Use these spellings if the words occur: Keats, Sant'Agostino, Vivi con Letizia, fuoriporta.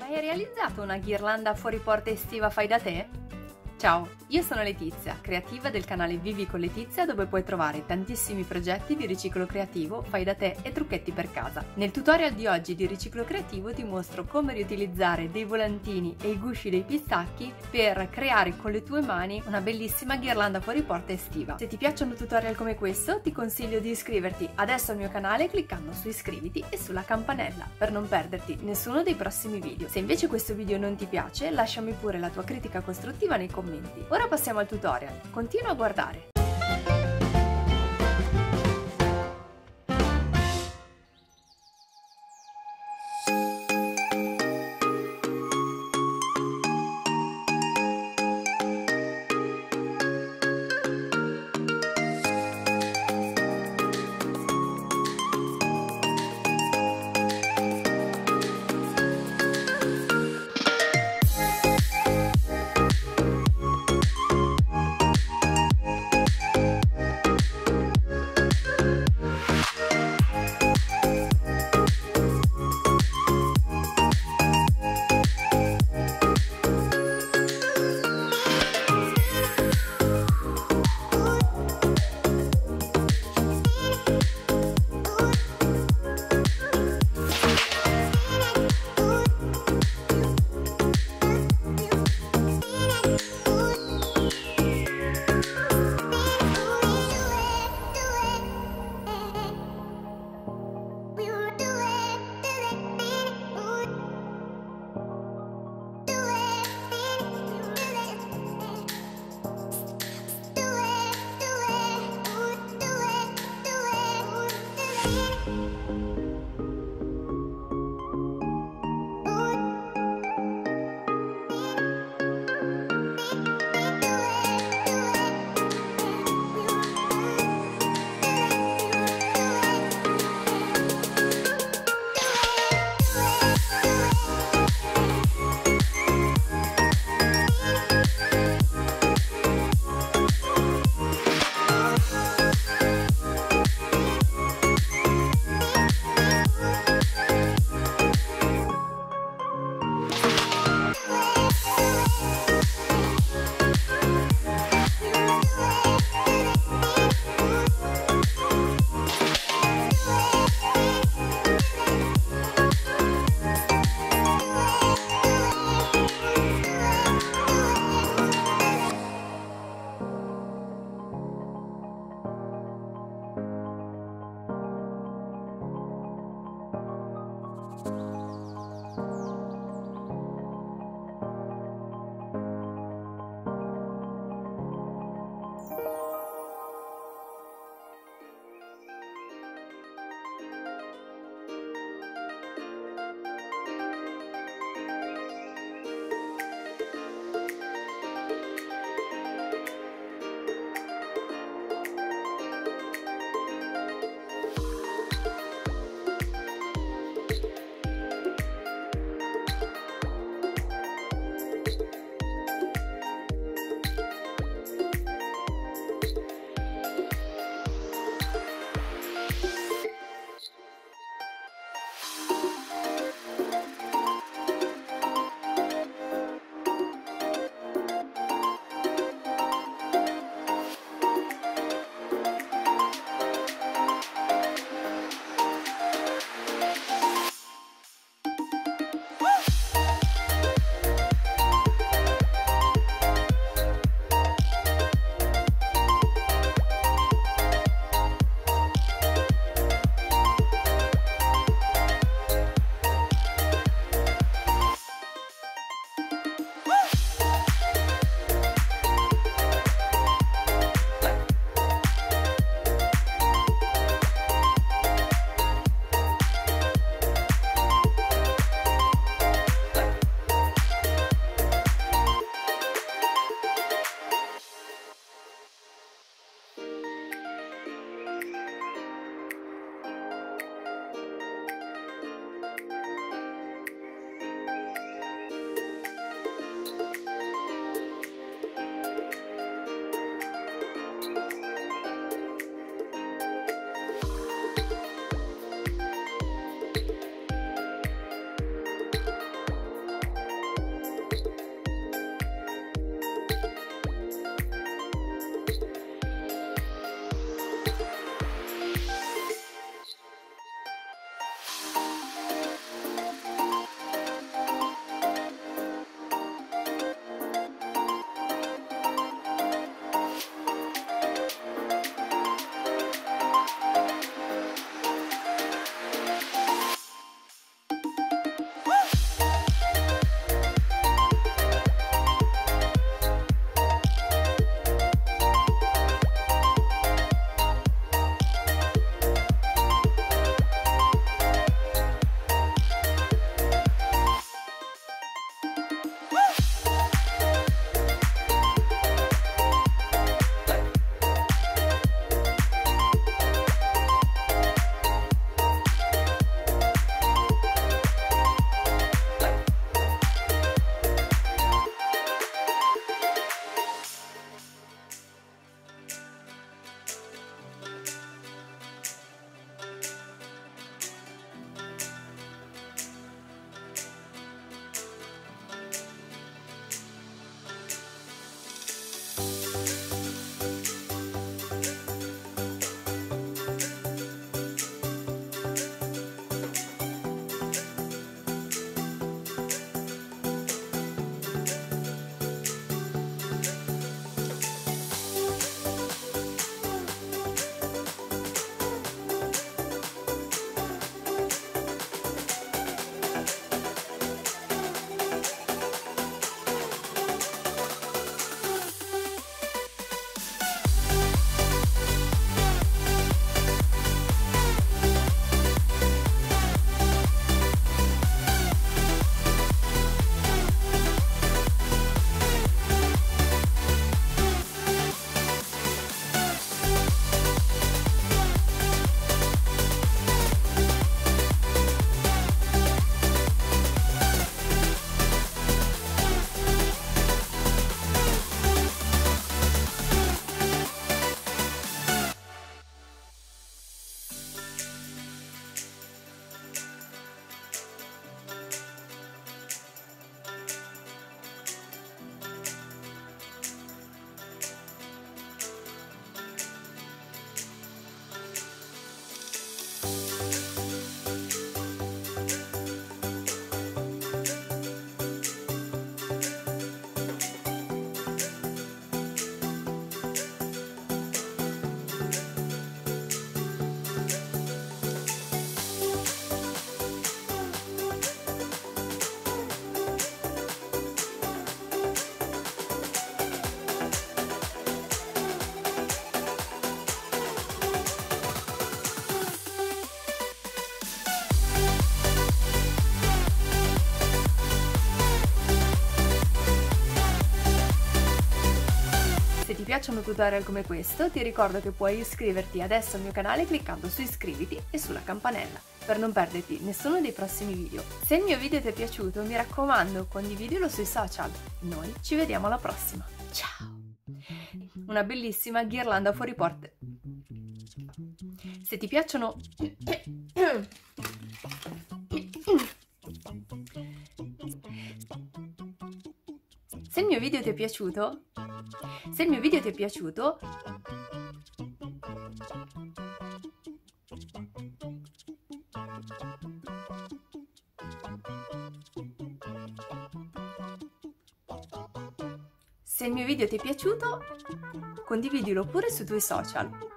hai mai realizzato una ghirlanda fuori porta estiva fai da te? Ciao, io sono Letizia, creativa del canale Vivi con Letizia, dove puoi trovare tantissimi progetti di riciclo creativo, fai da te e trucchetti per casa. Nel tutorial di oggi di riciclo creativo ti mostro come riutilizzare dei volantini e i gusci dei pistacchi per creare con le tue mani una bellissima ghirlanda fuori porta estiva. Se ti piacciono tutorial come questo, ti consiglio di iscriverti adesso al mio canale cliccando su iscriviti e sulla campanella per non perderti nessuno dei prossimi video. Se invece questo video non ti piace, lasciami pure la tua critica costruttiva nei commenti. Ora passiamo al tutorial, continua a guardare. piacciono tutorial come questo, ti ricordo che puoi iscriverti adesso al mio canale cliccando su iscriviti e sulla campanella, per non perderti nessuno dei prossimi video. Se il mio video ti è piaciuto, mi raccomando, condividilo sui social. Noi ci vediamo alla prossima. Ciao! Una bellissima ghirlanda fuori porta. Se ti piacciono... Se il mio video ti è piaciuto, condividilo pure sui tuoi social.